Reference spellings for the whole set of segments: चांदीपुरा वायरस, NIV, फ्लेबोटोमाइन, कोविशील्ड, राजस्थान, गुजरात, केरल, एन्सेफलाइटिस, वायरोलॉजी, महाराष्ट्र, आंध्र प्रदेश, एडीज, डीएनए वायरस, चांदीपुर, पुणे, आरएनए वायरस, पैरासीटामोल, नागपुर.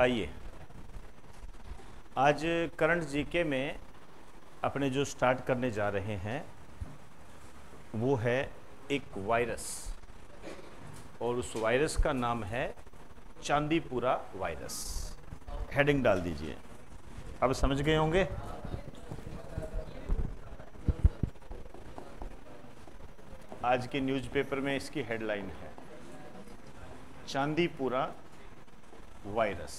आइए आज current GK में अपने जो स्टार्ट करने जा रहे हैं वो है एक वायरस, और उस वायरस का नाम है चांदीपुरा वायरस। हेडिंग डाल दीजिए, अब समझ गए होंगे। आज के न्यूज़पेपर में इसकी हेडलाइन है चांदीपुरा वायरस।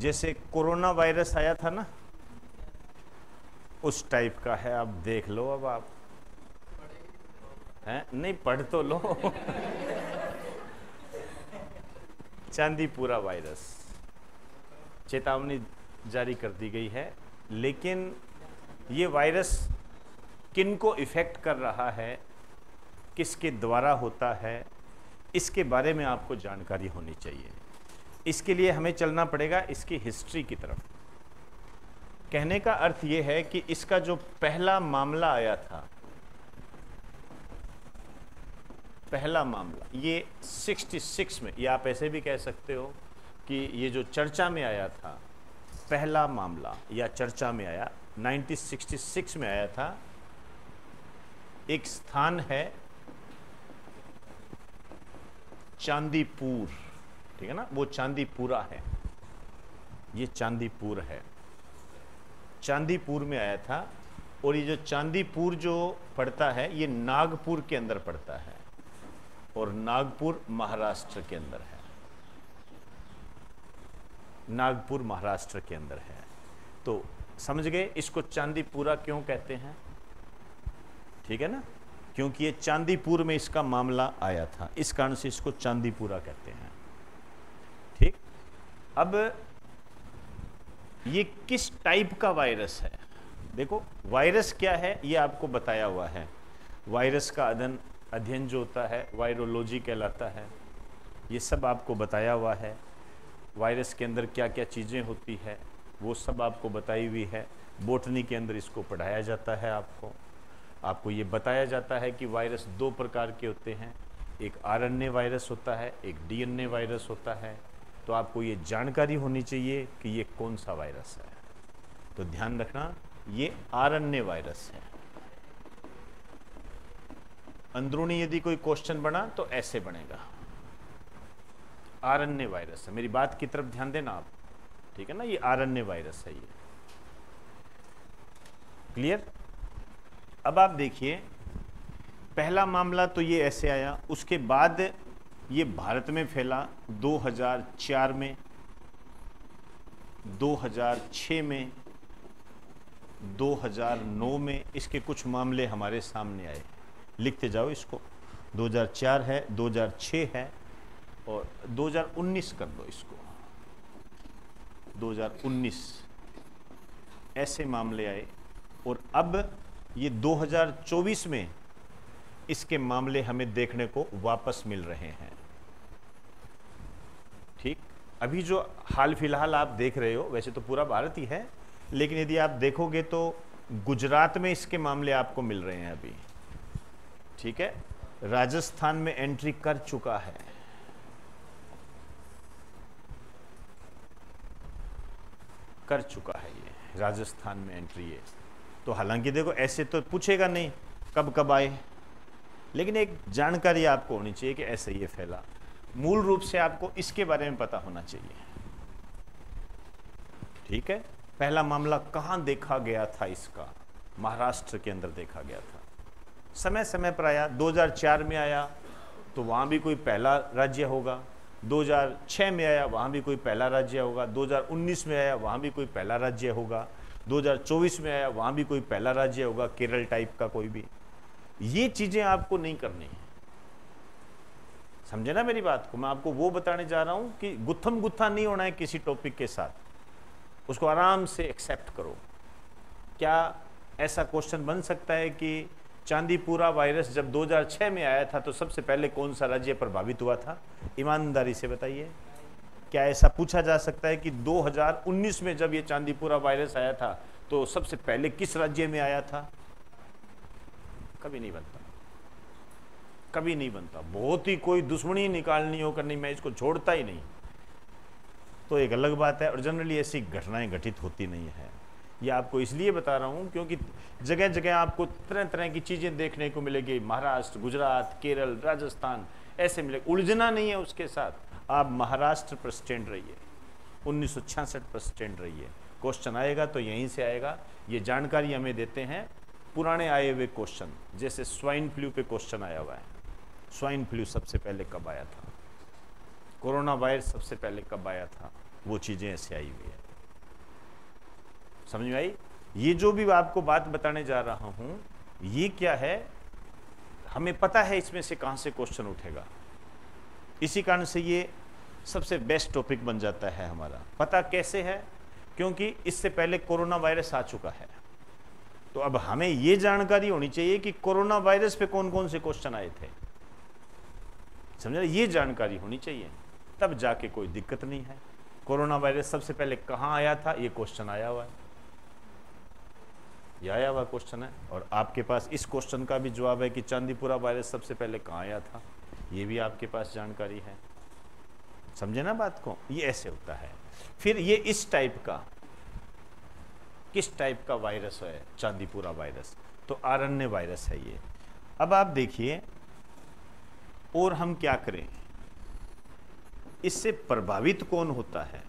जैसे कोरोना वायरस आया था ना, उस टाइप का है। आप देख लो, अब आप हैं नहीं, पढ़ तो लो। चांदीपुरा वायरस चेतावनी जारी कर दी गई है, लेकिन ये वायरस किनको इफेक्ट कर रहा है, किसके द्वारा होता है, इसके बारे में आपको जानकारी होनी चाहिए। इसके लिए हमें चलना पड़ेगा इसकी हिस्ट्री की तरफ। कहने का अर्थ ये है कि इसका जो पहला मामला आया था, पहला मामला ये 66 में, या आप ऐसे भी कह सकते हो कि ये जो चर्चा में आया था, पहला मामला या चर्चा में आया 1966 में आया था। एक स्थान है चांदीपुर, ठीक है ना, वो चांदीपुरा है, ये चांदीपुर है, चांदीपुर में आया था। और ये जो चांदीपुर जो पड़ता है ये नागपुर के अंदर पड़ता है, और नागपुर महाराष्ट्र के अंदर है, नागपुर महाराष्ट्र के अंदर है। तो समझ गए इसको चांदीपुरा क्यों कहते हैं, ठीक है ना, क्योंकि ये चांदीपुर में इसका मामला आया था, इस कारण से इसको चांदीपुरा कहते हैं। ठीक, अब ये किस टाइप का वायरस है, देखो वायरस क्या है ये आपको बताया हुआ है। वायरस का अध्ययन जो होता है वायरोलॉजी कहलाता है, ये सब आपको बताया हुआ है। वायरस के अंदर क्या क्या चीज़ें होती है वो सब आपको बताई हुई है। बोटनी के अंदर इसको पढ़ाया जाता है, आपको ये बताया जाता है कि वायरस दो प्रकार के होते हैं, एक आरएनए वायरस होता है, एक डीएनए वायरस होता है। तो आपको ये जानकारी होनी चाहिए कि ये कौन सा वायरस है। तो ध्यान रखना, ये आरएनए वायरस है। अंदरूनी यदि कोई क्वेश्चन बना तो ऐसे बनेगा, आरएनए वायरस है। मेरी बात की तरफ ध्यान देना आप, ठीक है ना, ये आरएनए वायरस है, ये क्लियर। अब आप देखिए, पहला मामला तो ये ऐसे आया, उसके बाद ये भारत में फैला 2004 में, 2006 में, 2009 में, इसके कुछ मामले हमारे सामने आए। लिखते जाओ इसको, 2004 है, 2006 है, और 2019 कर दो इसको, 2019 ऐसे मामले आए। और अब ये 2024 में इसके मामले हमें देखने को वापस मिल रहे हैं। ठीक, अभी जो हाल फिलहाल आप देख रहे हो, वैसे तो पूरा भारत ही है, लेकिन यदि आप देखोगे तो गुजरात में इसके मामले आपको मिल रहे हैं अभी, ठीक है। राजस्थान में एंट्री कर चुका है, कर चुका है ये, राजस्थान में एंट्री है। तो हालांकि देखो ऐसे तो पूछेगा नहीं कब कब आए, लेकिन एक जानकारी आपको होनी चाहिए कि ऐसे ये फैला। मूल रूप से आपको इसके बारे में पता होना चाहिए, ठीक है। पहला मामला कहाँ देखा गया था इसका, महाराष्ट्र के अंदर देखा गया था। समय समय पर आया, 2004 में आया तो वहाँ भी कोई पहला राज्य होगा, 2006 में आया वहाँ भी कोई पहला राज्य होगा, 2019 में आया वहाँ भी कोई पहला राज्य होगा, 2024 में आया वहाँ भी कोई पहला राज्य होगा, केरल टाइप का कोई भी। ये चीज़ें आपको नहीं करनी है, समझे ना मेरी बात को। मैं आपको वो बताने जा रहा हूँ कि गुत्थम गुत्था नहीं होना है किसी टॉपिक के साथ, उसको आराम से एक्सेप्ट करो। क्या ऐसा क्वेश्चन बन सकता है कि चांदीपुरा वायरस जब 2006 में आया था तो सबसे पहले कौन सा राज्य प्रभावित हुआ था, ईमानदारी से बताइए। क्या ऐसा पूछा जा सकता है कि 2019 में जब ये चांदीपुरा वायरस आया था तो सबसे पहले किस राज्य में आया था? कभी नहीं बनता, कभी नहीं बनता। बहुत ही कोई दुश्मनी निकालनी हो करनी, मैं इसको छोड़ता ही नहीं, तो एक अलग बात है। और जनरली ऐसी घटनाएं घटित होती नहीं है। ये आपको इसलिए बता रहा हूँ क्योंकि जगह जगह आपको तरह तरह की चीज़ें देखने को मिलेगी। महाराष्ट्र, गुजरात, केरल, राजस्थान ऐसे मिले, उलझना नहीं है उसके साथ। आप महाराष्ट्र पर स्टैंड रहिए, 1966 पर स्टैंड रहिए। क्वेश्चन आएगा तो यहीं से आएगा। ये जानकारी हमें देते हैं पुराने आए हुए क्वेश्चन, जैसे स्वाइन फ्लू पे क्वेश्चन आया हुआ है। स्वाइन फ्लू सबसे पहले कब आया था, कोरोना वायरस सबसे पहले कब आया था, वो चीज़ें ऐसे आई हुई है। समझ में आई? ये जो भी आपको बात बताने जा रहा हूँ, ये क्या है, हमें पता है इसमें से कहाँ से क्वेश्चन उठेगा। इसी कारण से ये सबसे बेस्ट टॉपिक बन जाता है हमारा। पता कैसे है, क्योंकि इससे पहले कोरोना वायरस आ चुका है, तो अब हमें ये जानकारी होनी चाहिए कि कोरोना वायरस पे कौन कौन से क्वेश्चन आए थे। समझ रहे? ये जानकारी होनी चाहिए, तब जाके कोई दिक्कत नहीं है। कोरोना वायरस सबसे पहले कहाँ आया था, ये क्वेश्चन आया हुआ है, यह आया हुआ क्वेश्चन है। और आपके पास इस क्वेश्चन का भी जवाब है कि चांदीपुरा वायरस सबसे पहले कहाँ आया था, ये भी आपके पास जानकारी है। समझे ना बात को? ये ऐसे होता है। फिर ये इस टाइप का, किस टाइप का वायरस है चांदीपुरा वायरस, तो आरएनए वायरस है ये। अब आप देखिए, और हम क्या करें, इससे प्रभावित कौन होता है।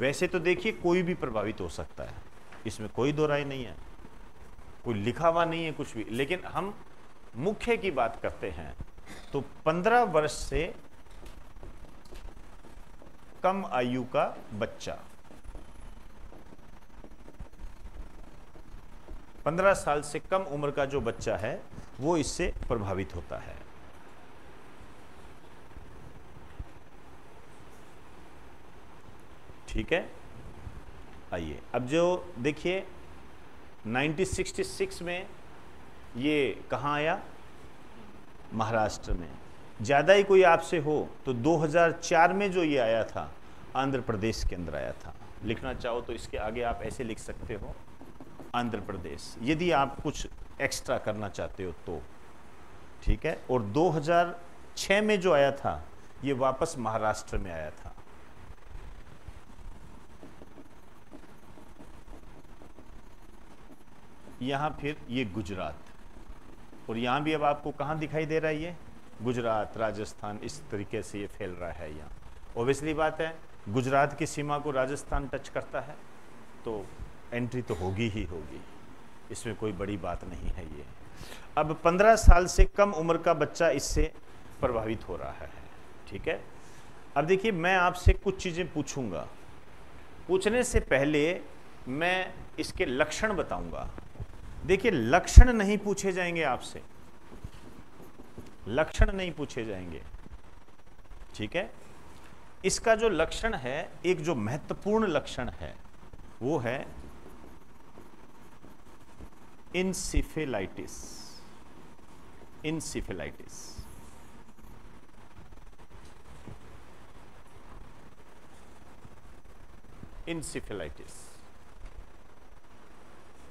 वैसे तो देखिए कोई भी प्रभावित हो सकता है, इसमें कोई दो राय नहीं है, कोई लिखा हुआ नहीं है कुछ भी, लेकिन हम मुख्य की बात करते हैं। तो 15 वर्ष से कम आयु का बच्चा, 15 साल से कम उम्र का जो बच्चा है वो इससे प्रभावित होता है। ठीक है? आइए अब जो देखिए 1966 में ये कहाँ आया, महाराष्ट्र में। ज़्यादा ही कोई आपसे हो तो 2004 में जो ये आया था आंध्र प्रदेश के अंदर आया था। लिखना चाहो तो इसके आगे आप ऐसे लिख सकते हो आंध्र प्रदेश, यदि आप कुछ एक्स्ट्रा करना चाहते हो तो। ठीक है? और 2006 में जो आया था ये वापस महाराष्ट्र में आया था। यहाँ फिर ये गुजरात, और यहाँ भी अब आपको कहाँ दिखाई दे रहा है, ये गुजरात, राजस्थान, इस तरीके से ये फैल रहा है। यहाँ ऑब्वियसली बात है, गुजरात की सीमा को राजस्थान टच करता है तो एंट्री तो होगी ही होगी, इसमें कोई बड़ी बात नहीं है ये। अब 15 साल से कम उम्र का बच्चा इससे प्रभावित हो रहा है। ठीक है? अब देखिए मैं आपसे कुछ चीज़ें पूछूँगा, पूछने से पहले मैं इसके लक्षण बताऊँगा। देखिए लक्षण नहीं पूछे जाएंगे आपसे, लक्षण नहीं पूछे जाएंगे। ठीक है? इसका जो लक्षण है, एक जो महत्वपूर्ण लक्षण है वो है एन्सेफलाइटिस। एन्सेफलाइटिस एन्सेफलाइटिस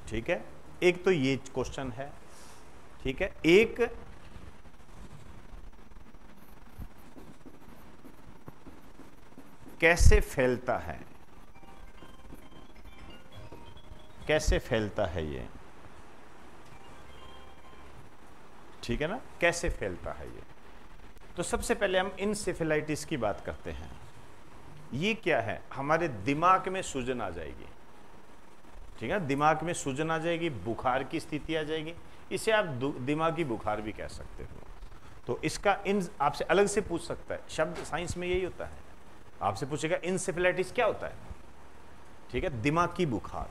ठीक है? एक तो ये क्वेश्चन है। ठीक है? एक कैसे फैलता है, कैसे फैलता है ये। ठीक है ना? कैसे फैलता है ये, तो सबसे पहले हम एन्सेफलाइटिस की बात करते हैं। ये क्या है, हमारे दिमाग में सूजन आ जाएगी। ठीक है? दिमाग में सूजन आ जाएगी, बुखार की स्थिति आ जाएगी, इसे आप दिमागी बुखार भी कह सकते हो। तो इसका आपसे अलग से पूछ सकता है, शब्द साइंस में यही होता है, आपसे पूछेगा एन्सेफलाइटिस क्या होता है। ठीक है? दिमागी बुखार।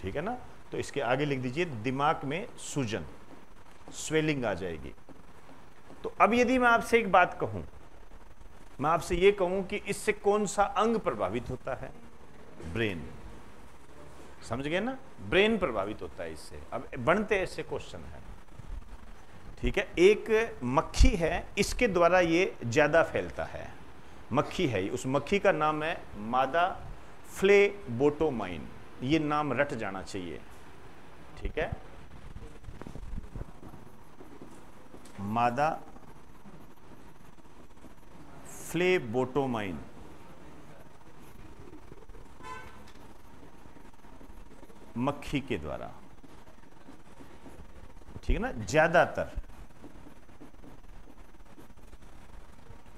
ठीक है ना? तो इसके आगे लिख दीजिए दिमाग में सूजन, स्वेलिंग आ जाएगी। तो अब यदि मैं आपसे एक बात कहूँ, मैं आपसे ये कहूँ कि इससे कौन सा अंग प्रभावित होता है, ब्रेन। समझ गए ना? ब्रेन प्रभावित होता है इससे। अब बनते ऐसे क्वेश्चन है। ठीक है? एक मक्खी है, इसके द्वारा ये ज़्यादा फैलता है, मक्खी है। उस मक्खी का नाम है मादा फ्लेबोटोमाइन, ये नाम रट जाना चाहिए। ठीक है? मादा फ्लेबोटोमाइन। मक्खी के द्वारा, ठीक है ना। ज्यादातर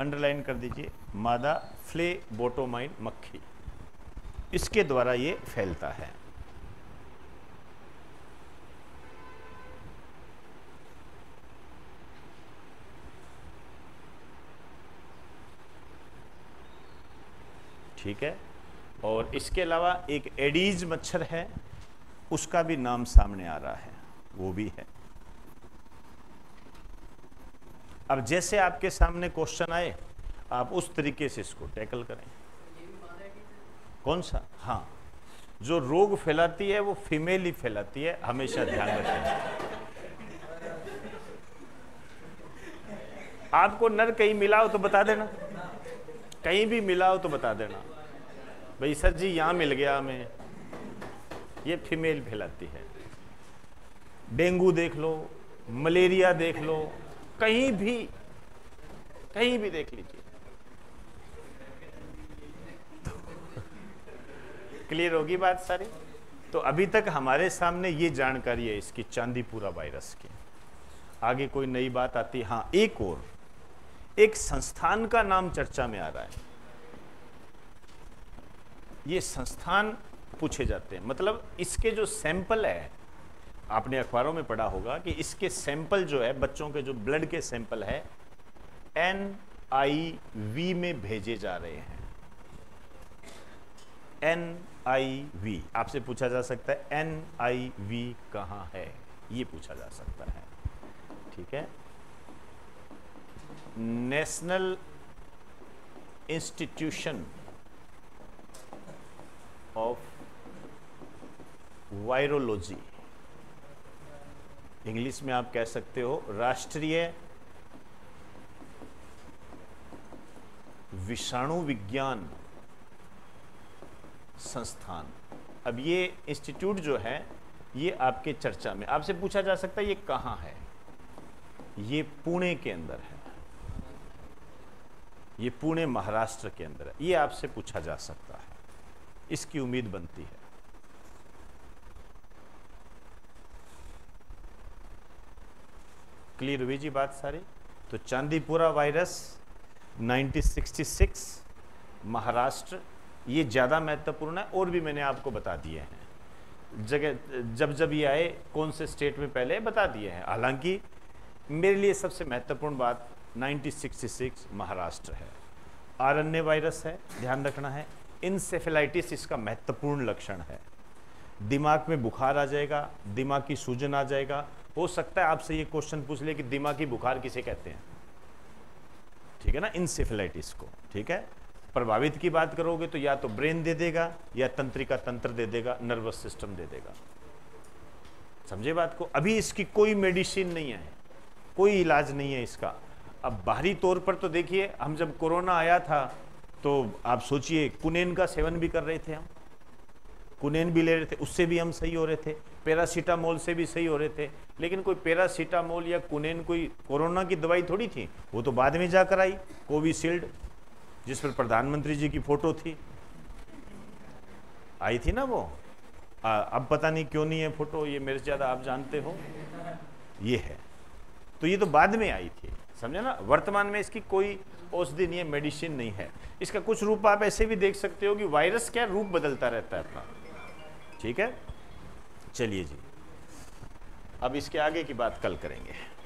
अंडरलाइन कर दीजिए, मादा फ्लेबोटोमाइन मक्खी, इसके द्वारा ये फैलता है। ठीक है। और इसके अलावा एक एडीज मच्छर है, उसका भी नाम सामने आ रहा है, वो भी है। अब जैसे आपके सामने क्वेश्चन आए, आप उस तरीके से इसको टैकल करें। कौन सा? हाँ, जो रोग फैलाती है वो फीमेल ही फैलाती है, हमेशा ध्यान रखें। आपको नर कहीं मिला हो तो बता देना, कहीं भी मिला हो तो बता देना, भाई सर जी यहाँ मिल गया हमें, ये फीमेल फैलाती है। डेंगू देख लो, मलेरिया देख लो, कहीं भी देख लीजिए। तो क्लियर होगी बात सारी। तो अभी तक हमारे सामने ये जानकारी है इसकी, चांदीपुरा वायरस की। आगे कोई नई बात आती है? हाँ, एक और एक संस्थान का नाम चर्चा में आ रहा है। ये संस्थान पूछे जाते हैं, मतलब इसके जो सैंपल है, आपने अखबारों में पढ़ा होगा कि इसके सैंपल जो है, बच्चों के जो ब्लड के सैंपल है, NIV में भेजे जा रहे हैं। NIV आपसे पूछा जा सकता है, NIV कहाँ है, ये पूछा जा सकता है, ठीक है। National institution of वायरोलॉजी, English में आप कह सकते हो राष्ट्रीय विषाणु विज्ञान संस्थान। अब ये इंस्टीट्यूट जो है, ये आपके चर्चा में, आपसे पूछा जा सकता है ये कहाँ है। ये पुणे के अंदर है, ये पुणे महाराष्ट्र के अंदर है, ये आपसे पूछा जा सकता है, इसकी उम्मीद बनती है। क्लियर हुई जी बात सारी। तो चांदीपुरा वायरस 1966 महाराष्ट्र, ये ज़्यादा महत्वपूर्ण है, और भी मैंने आपको बता दिए हैं जगह, जब जब ये आए कौन से स्टेट में पहले बता दिए हैं। हालांकि मेरे लिए सबसे महत्वपूर्ण बात 1966 महाराष्ट्र है। आरएनए वायरस है, ध्यान रखना है। एन्सेफलाइटिस इसका महत्वपूर्ण लक्षण है, दिमाग में बुखार आ जाएगा, दिमाग की सूजन आ जाएगा। हो सकता है आपसे ये क्वेश्चन पूछ ले कि दिमागी बुखार किसे कहते हैं, ठीक है ना, एन्सेफलाइटिस को, ठीक है। प्रभावित की बात करोगे तो या तो ब्रेन दे देगा, या तंत्रिका तंत्र दे देगा, नर्वस सिस्टम दे देगा, समझे बात को। अभी इसकी कोई मेडिसिन नहीं है, कोई इलाज नहीं है इसका। अब बाहरी तौर पर तो देखिए, हम जब कोरोना आया था तो आप सोचिए कुनेन का सेवन भी कर रहे थे, हम कुनेन भी ले रहे थे, उससे भी हम सही हो रहे थे, पैरासीटामोल से भी सही हो रहे थे। लेकिन कोई पैरासीटामोल या कुनेन कोई कोरोना की दवाई थोड़ी थी, वो तो बाद में जाकर आई। कोविशील्ड, जिस पर प्रधानमंत्री जी की फोटो थी, आई थी ना वो, अब पता नहीं क्यों नहीं है फोटो, ये मेरे से ज़्यादा आप जानते हो, ये है। तो ये तो बाद में आई थी, समझे ना। वर्तमान में इसकी कोई औषधि नहीं है, मेडिसिन नहीं है। इसका कुछ रूप आप ऐसे भी देख सकते हो कि वायरस क्या रूप बदलता रहता है अपना, ठीक है। चलिए जी, अब इसके आगे की बात कल करेंगे।